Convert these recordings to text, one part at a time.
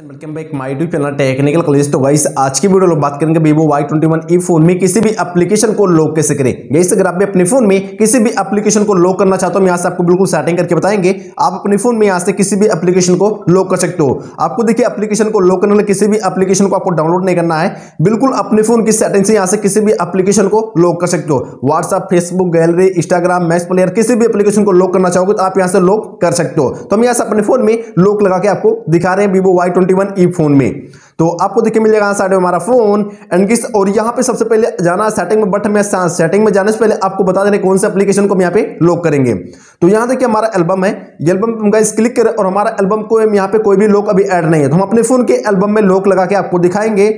Welcome back my YouTube channel technical classes. तो guys आज की वीडियो लोग बात करेंगे Vivo Y21e फोन में किसी भी एप्लीकेशन को लॉक कैसे करें। गाइस अगर आप अपने फोन में किसी भी एप्लीकेशन को लॉक करना चाहते हो, हम यहाँ से आपको बिल्कुल सेटिंग करके बताएंगे। आप अपने फोन में यहाँ से किसी भी एप्लीकेशन को लॉक कर सकते हो। आपको देखिए एप्लीकेशन को लॉक करने वाले किसी भी एप्लीकेशन को आपको डाउनलोड नहीं करना है, बिल्कुल अपने फोन की सेटिंग से यहाँ से किसी भी एप्लीकेशन को लॉक कर सकते हो। WhatsApp, Facebook, gallery, Instagram, match player, किसी भी एप्लीकेशन को लॉक करना चाहोगे तो आप यहाँ से लॉक कर सकते हो। तो हम यहाँ से अपने फोन में लॉक लगा के आपको दिखा रहे हैं Vivo Y21e फोन में। तो आपको देखिए मिल जाएगा साइड में हमारा फोन और यहाँ पे सबसे पहले जाना सेटिंग में। बट हमें सेटिंग में जाने से पहले आपको बता देने कौन से एप्लीकेशन को हम यहाँ पे लॉक करेंगे। तो यहाँ देखिए हमारा एल्बम है, एल्बम पे हम गाइस क्लिक करें और हमारा एल्बम को यहाँ पे कोई भी लॉक अभी ऐड नहीं है, तो हम अपने फोन के एल्बम में लॉक लगा के आपको दिखाएंगे।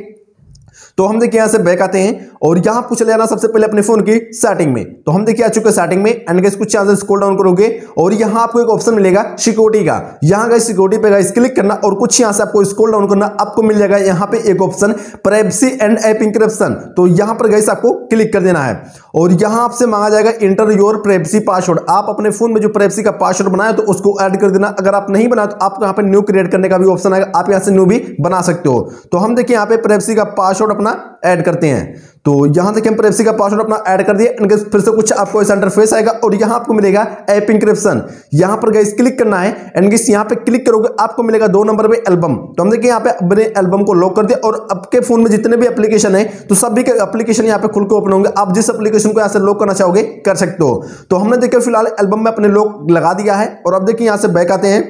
तो हम देखिए यहाँ से बैक आते हैं और यहाँ पूछ लेना सबसे पहले अपने फोन की सेटिंग में। तो हम देखिए आ चुके सेटिंग में एंड गाइस कुछ यहाँ से स्क्रॉल डाउन करोगे और यहाँ आपको एक ऑप्शन मिलेगा सिक्योरिटी का। यहाँ गाइस सिक्योरिटी पे गाइस क्लिक करना और कुछ यहाँ से आपको स्क्रॉल डाउन करना, आपको मिल जाएगा यहाँ पे एक option privacy and app encryption. तो यहाँ पर गाइस आपको क्लिक कर देना है और यहाँ आपसे मांगा जाएगा इंटर योर प्राइवेसी पासवर्ड। आप अपने फोन में जो प्राइवेसी का पासवर्ड बनाया तो उसको ऐड कर देना। अगर आप नहीं बनाया तो आपको यहाँ पे न्यू क्रिएट करने का भी ऑप्शन आएगा, आप यहाँ से न्यू भी बना सकते हो। तो हम देखिए यहाँ पे प्राइवेसी का पासवर्ड अपना ऐड करते हैं। तो यहां तक हम प्राइवेसी का पासवर्ड अपना ऐड कर दिए। फिर से कुछ आपको ऐसा इंटरफेस आएगा और यहां आपको मिलेगा ऐप इंक्रिप्शन। यहां पर गाइस क्लिक करना है एंड गाइस यहां पे क्लिक करोगे आपको मिलेगा 2 नंबर पे एल्बम। तो हम देखिए यहां पे अपने एल्बम को लॉक कर दिया और आपके फोन में जितने भी एप्लीकेशन है तो सभी के एप्लीकेशन यहाँ पे खुल के ओपन होंगे। आप जिस एप्लीकेशन को यहाँ से लॉक करना चाहोगे कर सकते हो। तो हमने देखिए फिलहाल एल्बम में अपने लॉक लगा दिया है और अब देखिए यहाँ से बैक आते हैं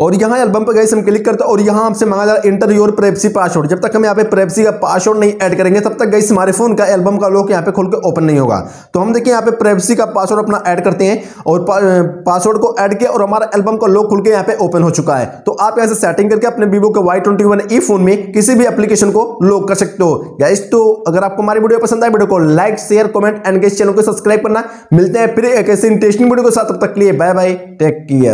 और यहाँ एल्बम पर गाइस हम क्लिक करते हैं और यहाँ हमसे मांगा जा रहा है इंटर योर प्राइवेसी पासवर्ड। जब तक हम यहाँ पे प्राइवेसी का पासवर्ड नहीं ऐड करेंगे तब तक गाइस हमारे फोन का एल्बम का लॉक यहाँ पे खोल के ओपन नहीं होगा। तो हम देखिए यहाँ पे प्राइवेसी का पासवर्ड अपना ऐड करते हैं और पासवर्ड को ऐड किया और हमारा एल्बम का लॉक खुल के यहाँ पे ओपन हो चुका है। तो आप यहाँ से सेटिंग करके अपने Vivo के Y21e फोन में किसी भी एप्लीकेशन को लॉक कर सकते हो गाइस। तो अगर आपको हमारी वीडियो पसंद आए, वीडियो को like, share, comment and guys channel को सब्सक्राइब करना। मिलते हैं फिर एक ऐसे इंटरेस्टिंग वीडियो के साथ, तब तक के लिए बाय बाय, टेक केयर।